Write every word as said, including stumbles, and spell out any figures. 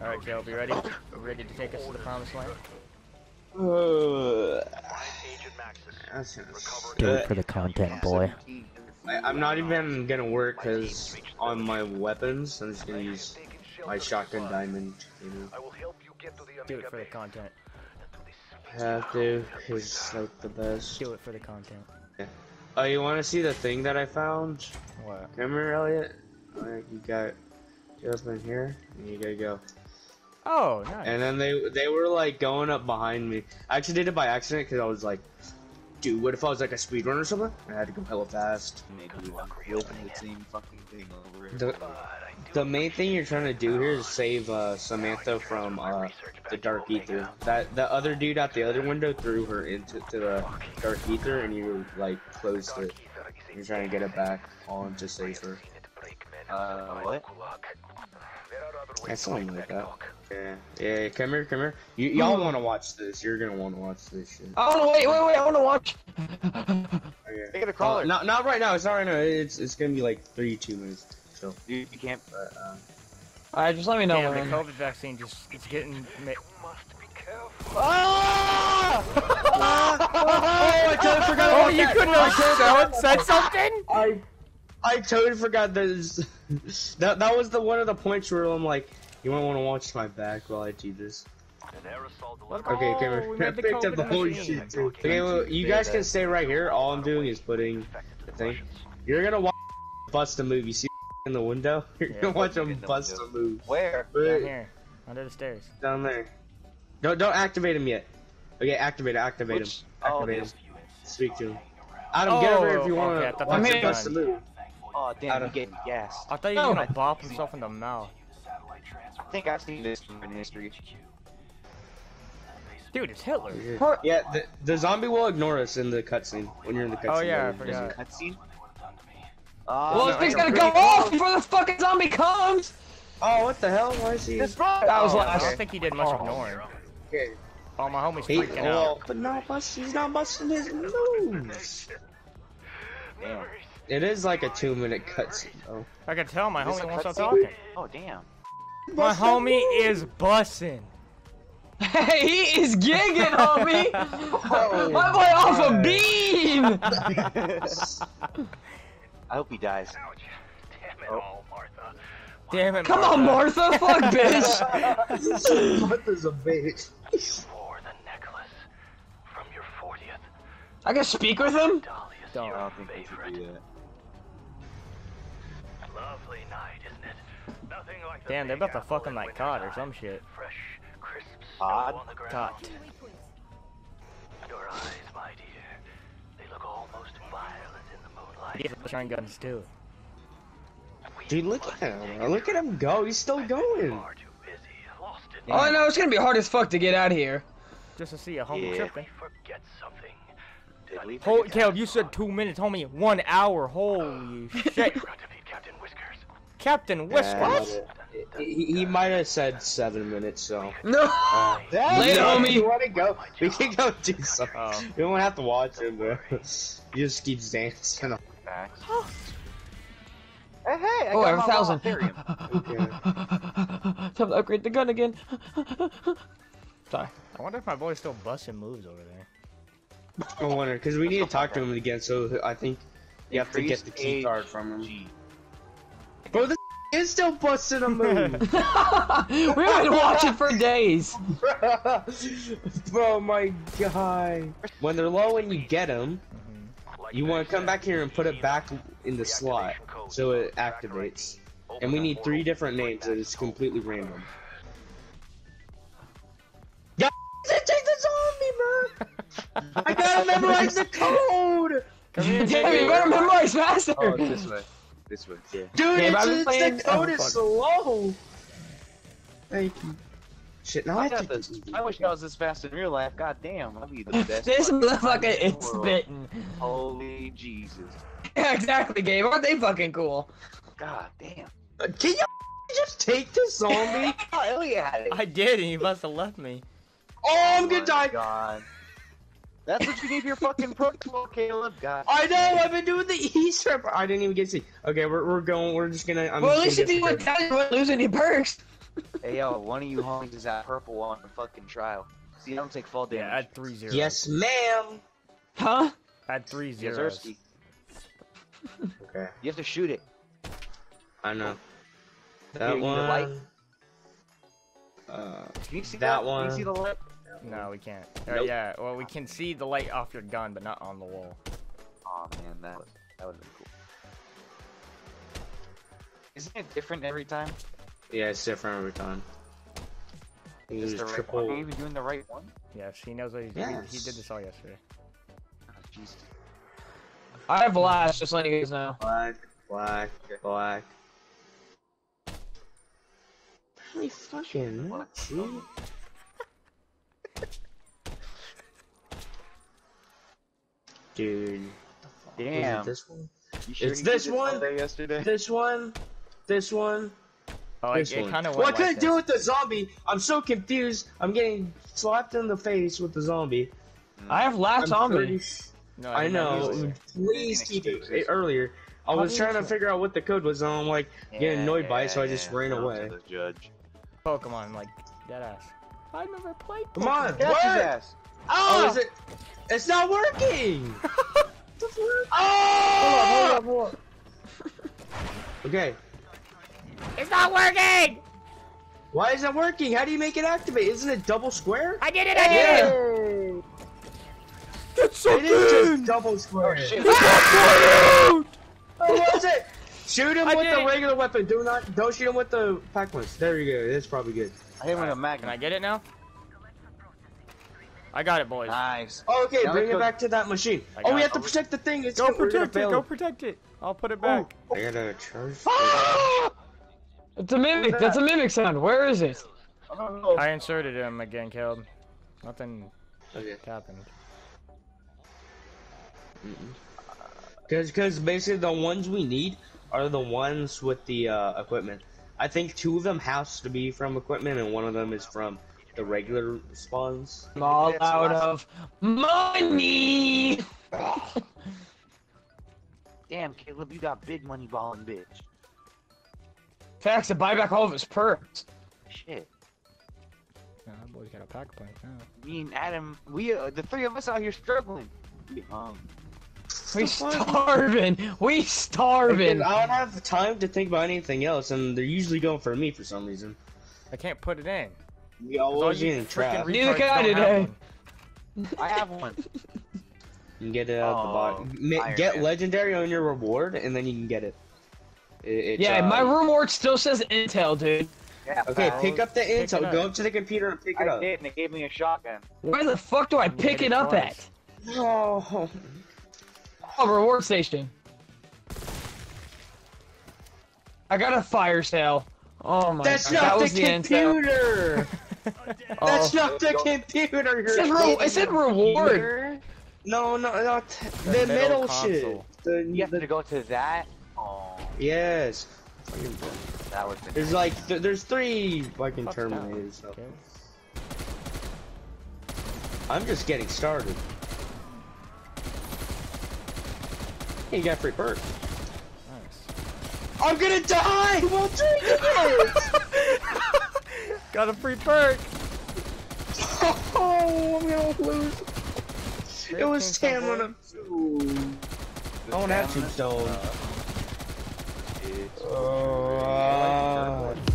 Alright, Gabe, you ready? Ready to take us to the promised land? Uh, that's do it for the content, boy. I, I'm not even gonna work because on my weapons, I'm just gonna use my shotgun diamond. You know. Do it for the content. I have to, it's like the best. Do it for the content. Yeah. Oh, you wanna see the thing that I found? What? Remember, Elliot? Like, you got Jasmine here, and you gotta go. Oh, nice. And then they they were like going up behind me. I actually did it by accident because I was like, dude, what if I was like a speedrunner or something? And I had to go hella fast. Maybe we won't reopen the same fucking thing over here. The, the main thing you're trying to do here is save uh, Samantha from uh, the Dark Aether. That the other dude at the other window threw her into to the Dark Aether, and you like closed it. You're trying to get it back on to save her. Uh, what? That's something like that. Yeah, yeah, come here, come here. Y'all want to watch this. You're gonna want to watch this shit. Oh, wait, wait, wait, I want to watch. Okay. Make it a crawler. Uh, not, not right now, it's not right now. It's, it's gonna be like three, two minutes. So. You, you can't. But, um... Alright, just let me know. Yeah, when the COVID vaccine just, it's getting. You must be careful. Ah! Oh, I totally forgot about oh, you that. Couldn't have said something? I, I totally forgot this. that, that was the one of the points where I'm like, you might want to watch my back while I do this. Okay, Cameron, okay, I picked up the whole shit too. Okay, well, you guys can stay right here. All I'm doing is putting the thing. You're gonna watch bust a move. You see in the window? You're yeah, gonna watch them bust a move. Where? Where? Down here. Under the stairs. Down there. Don't, don't activate him yet. Okay, activate, activate Which, him. Activate oh, him. Speak to him. Adam, oh, get over here if you want okay, to watch him bust a move. Oh, damn, Adam. You gave me gas. I thought you were no, gonna bop himself in the mouth. I think I've seen this in history. Dude, it's Hitler. Yeah, the, the zombie will ignore us in the cutscene. When you're in the cutscene. Oh yeah, I forgot. Cutscene? Uh, well, this thing's gonna go off before the fucking zombie comes! Oh, what the hell? Why is he? That was like, I don't think he did much ignoring. Okay. Oh, my homie's freaking out. But no, he's not busting his moves. Damn. It is like a two minute cutscene, though. I can tell my homie won't stop talking. Oh, damn. My homie is bussin'. Hey, he is gigging, homie! Oh, my boy God. Off a beam! I hope he dies. Damn it all, Martha. Damn it, Martha. Come on, Martha! Fuck, bitch! Martha's a bitch. You wore the necklace from your fortieth. I can speak with him? Don't, I don't think you can do that. Lovely night, isn't it? Nothing like damn, they're about to fuck him like cod or some shit. Fresh, crisp cod? Cod. Your eyes, my dear. They look almost violet in the moonlight. He has machine guns too. Dude, look at him. Look at him go. He's still going. Oh, I know. It's gonna be hard as fuck to get out of here. Just to see a homie tripping. Hold, Caleb, you said two minutes, homie. One hour. Holy shit. Captain Whiskers. Yeah, he, he might have said seven minutes, so. No. Uh, later, homie. You want to go? We can go do something. Uh, we won't have to watch him, bro. He just keeps dancing. Hey, hey! I oh, got a thousand. Time to upgrade the gun again. Sorry. I wonder if my boy's still busting moves over there. I wonder, because we need to talk to him again. So I think you have to get the key card from him. G. Bro, this is still busting a move. We've been watching for days. Bro, my God. When they're low and you get them, mm-hmm. you want to come back here and put it back in the slot so it activates. And we need three different names, and it's completely random. Yeah, take the zombie, bro. I gotta memorize the code. Damn, you better memorize faster. Oh, it's this way. This one, yeah. Dude, Gabe, it's, it's playing... the code oh, is slow! Thank you. Shit, now I, I, have to... this... I wish I was this fast in real life. God damn, I'll be the best. This motherfucker is spitting. Holy Jesus. Yeah, exactly, Gabe. Aren't they fucking cool? God damn. Uh, can you just take this zombie? Hell yeah. I did, and you must have left me. Oh, I'm gonna die! God. That's what you gave your fucking protocol, Caleb. God. I know. I've been doing the Easter. I didn't even get to see. Okay, we're we're going. We're just gonna. I'm well, at least if you went down, you wouldn't lose any perks. Hey, yo, one of you homies is out purple on the fucking trial. See, I don't take fall damage. Yeah, I had three zeros. Yes, ma'am. Huh? I had three zeros. Okay. You have to shoot it. I know. That Here, one. The light. Uh, can you see that, that one? Can you see the light? No, we can't. Nope. Or, yeah, well, we can see the light off your gun, but not on the wall. Oh man, that was, that would have been cool. Isn't it different every time? Yeah, it's different every time. Is the right one? Are you even doing the right one? Yes, he knows what he's doing. Yes. He, he did this all yesterday. Oh, Jesus. I have blast, just letting you guys know. Black, black, black. Holy fucking what, dude? Dude. Damn. Is it this one? Sure it's this one, this one, this one, this one, oh, this it, one. It kind of what like could it do with the zombie? I'm so confused. I'm getting slapped in the face with the zombie. Mm. I have last zombie. No, I know. Please keep it, it earlier. I was trying to figure out what the code was, and I'm like yeah, getting annoyed yeah, by it, so yeah, I just yeah. ran Go away. To the judge. Pokemon, like dead ass. I've never played. Come on, what? Oh, is it? It's not working. Oh! Hold on, hold on, hold on. Okay. It's not working! Why is it working? How do you make it activate? Isn't it double square? I did it, I did yeah. it! It's so It is just double square. Oh, shit. Ah! What was it? Shoot him I with the regular it. weapon. Do not, don't shoot him with the pack ones. There you go. That's probably good. I hit him with a mag. Can I get it now? I got it, boys. Nice. Oh, okay, now bring it back to that machine. Oh, we have to protect the thing. It's go protect it. Go protect it. I'll put it back. Oh. I gotta charge. Ah! It's a mimic. That? That's a mimic sound. Where is it? I don't know. I inserted him again, Caleb. Nothing okay. happened. Because, mm-mm. because basically the ones we need are the ones with the uh, equipment. I think two of them has to be from equipment, and one of them is from. The regular spawns. I'm all out of money! Damn, Caleb, you got big money balling, bitch. Facts to buy back all of his perks. Shit. Nah, that boy's got a pack point now. Me and Adam, we, uh, the three of us out here struggling. We hung. We starving! We starving! I don't have time to think about anything else, and they're usually going for me for some reason. I can't put it in. We always get in trap. Neither can I today. I have one. You can get it out oh, of the box. Get man. legendary on your reward, and then you can get it. it, it yeah, uh, my reward still says Intel, dude. Yeah, okay, pal. pick up the pick Intel. Up. Go up to the computer and pick I it up. I did, and it gave me a shotgun. Where the fuck do I I'm pick it up twice. at? Oh. oh, reward station. I got a fire sale. Oh my That's God. Not that was the computer. Intel. That's oh. not the computer. It said, re it said reward. No, no, not the, the middle, middle shit. The, you have the... to go to that. Oh. Yes. That was. The there's like th there's three fucking Fuck terminators. So. Okay. I'm just getting started. Hey, you got free perk. Nice. I'm gonna die. We'll drink it. Got a free perk! Oh, I'm gonna lose. They it was stamina. I don't have tombstone. Oh.